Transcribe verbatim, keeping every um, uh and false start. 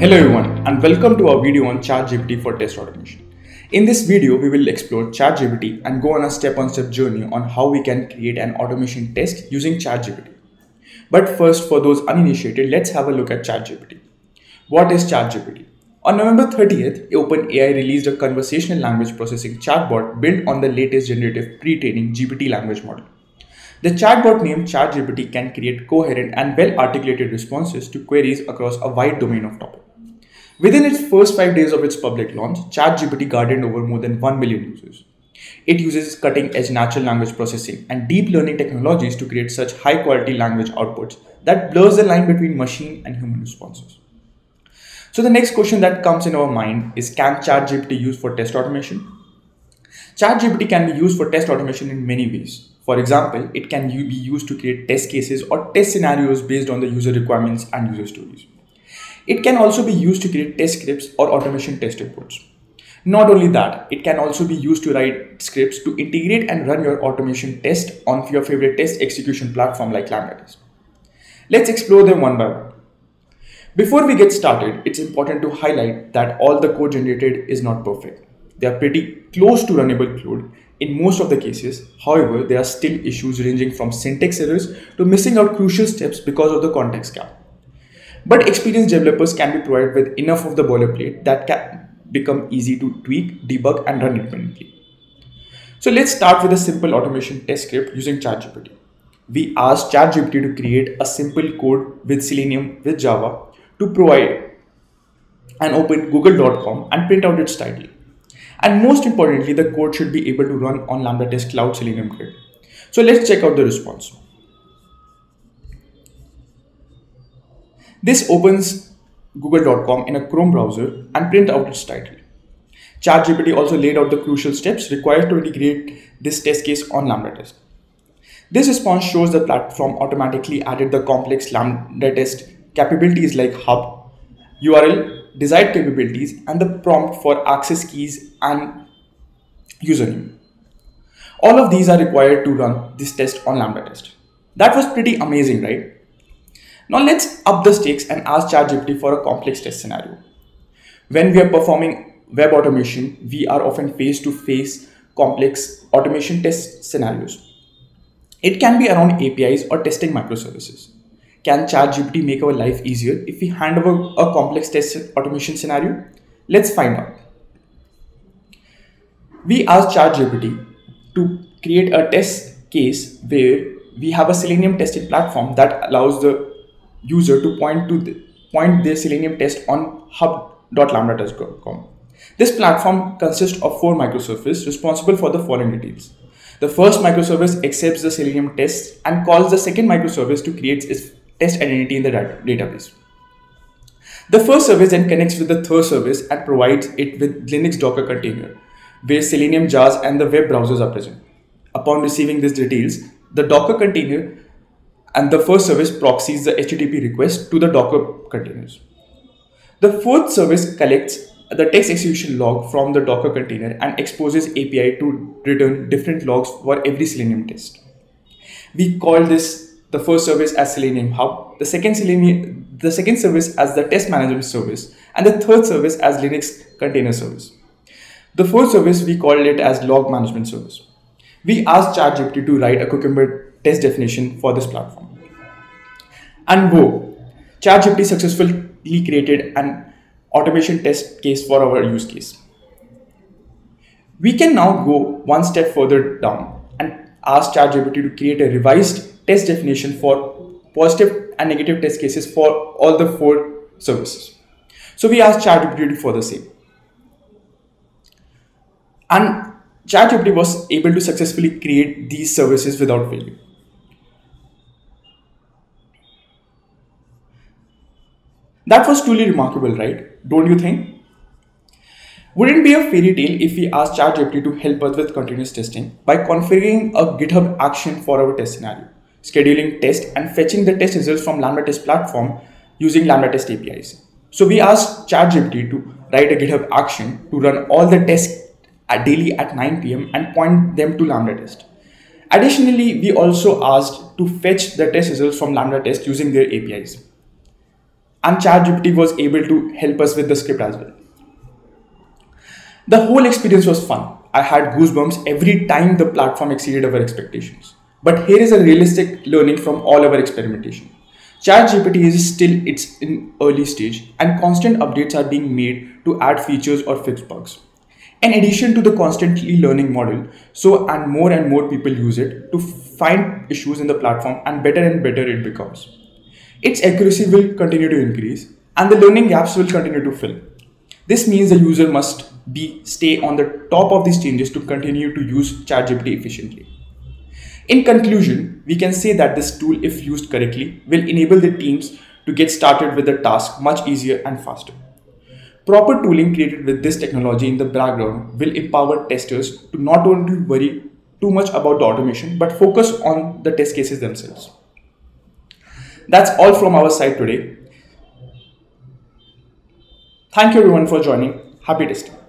Hello everyone and welcome to our video on ChatGPT for test automation. In this video, we will explore ChatGPT and go on a step-on-step journey on how we can create an automation test using ChatGPT. But first, for those uninitiated, let's have a look at ChatGPT. What is ChatGPT? On November thirtieth, OpenAI released a conversational language processing chatbot built on the latest generative pre-training G P T language model. The chatbot named ChatGPT can create coherent and well-articulated responses to queries across a wide domain of topics. Within its first five days of its public launch, ChatGPT garnered over more than one million users. It uses cutting-edge natural language processing and deep learning technologies to create such high-quality language outputs that blurs the line between machine and human responses. So the next question that comes in our mind is, can ChatGPT use for test automation? ChatGPT can be used for test automation in many ways. For example, it can be used to create test cases or test scenarios based on the user requirements and user stories. It can also be used to create test scripts or automation test reports. Not only that, it can also be used to write scripts to integrate and run your automation test on your favorite test execution platform like LambdaTest. Let's explore them one by one. Before we get started, it's important to highlight that all the code generated is not perfect. They are pretty close to runnable code in most of the cases. However, there are still issues ranging from syntax errors to missing out crucial steps because of the context gap. But experienced developers can be provided with enough of the boilerplate that can become easy to tweak, debug, and run independently. So let's start with a simple automation test script using ChatGPT. We asked ChatGPT to create a simple code with Selenium with Java to provide and open google dot com and print out its title. And most importantly, the code should be able to run on LambdaTest Cloud Selenium Grid. So let's check out the response. This opens google dot com in a Chrome browser and print out its title. ChatGPT also laid out the crucial steps required to integrate this test case on LambdaTest. This response shows the platform automatically added the complex LambdaTest capabilities like hub, U R L, desired capabilities, and the prompt for access keys and username. All of these are required to run this test on LambdaTest. That was pretty amazing, right? Now let's up the stakes and ask ChatGPT for a complex test scenario. When we are performing web automation, we are often face-to-face complex automation test scenarios. It can be around A P Is or testing microservices. Can ChatGPT make our life easier if we hand over a complex test automation scenario? Let's find out. We asked ChatGPT to create a test case where we have a Selenium testing platform that allows the user to point to the, point their Selenium test on hub dot lambda test dot com. This platform consists of four microservices responsible for the following details. The first microservice accepts the Selenium test and calls the second microservice to create its test identity in the database. The first service then connects with the third service and provides it with Linux Docker container, where Selenium jars and the web browsers are present. Upon receiving these details, the Docker container and the first service proxies the H T T P request to the Docker containers. The fourth service collects the text execution log from the Docker container and exposes A P I to return different logs for every Selenium test. We call this the first service as Selenium Hub, the second, Selenium, the second service as the test management service, and the third service as Linux container service. The fourth service, we called it as log management service. We asked ChatGPT to write a Cucumber test definition for this platform. And whoa, ChatGPT successfully created an automation test case for our use case. We can now go one step further down and ask ChatGPT to create a revised test definition for positive and negative test cases for all the four services. So we asked ChatGPT for the same. And ChatGPT was able to successfully create these services without failure. That was truly remarkable, right? Don't you think? Wouldn't it be a fairy tale if we asked ChatGPT to help us with continuous testing by configuring a GitHub action for our test scenario, scheduling tests, and fetching the test results from LambdaTest platform using LambdaTest A P Is. So we asked ChatGPT to write a GitHub action to run all the tests at daily at nine p m and point them to LambdaTest. Additionally, we also asked to fetch the test results from LambdaTest using their A P Is. And ChatGPT was able to help us with the script as well. The whole experience was fun. I had goosebumps every time the platform exceeded our expectations. But here is a realistic learning from all our experimentation. ChatGPT is still it's in early stage and constant updates are being made to add features or fix bugs. In addition to the constantly learning model, so and more and more people use it to find issues in the platform, and better and better it becomes. Its accuracy will continue to increase and the learning gaps will continue to fill. This means the user must be stay on the top of these changes to continue to use ChatGPT efficiently. In conclusion, we can say that this tool, if used correctly, will enable the teams to get started with the task much easier and faster. Proper tooling created with this technology in the background will empower testers to not only worry too much about the automation, but focus on the test cases themselves. That's all from our side today. Thank you everyone for joining. Happy testing.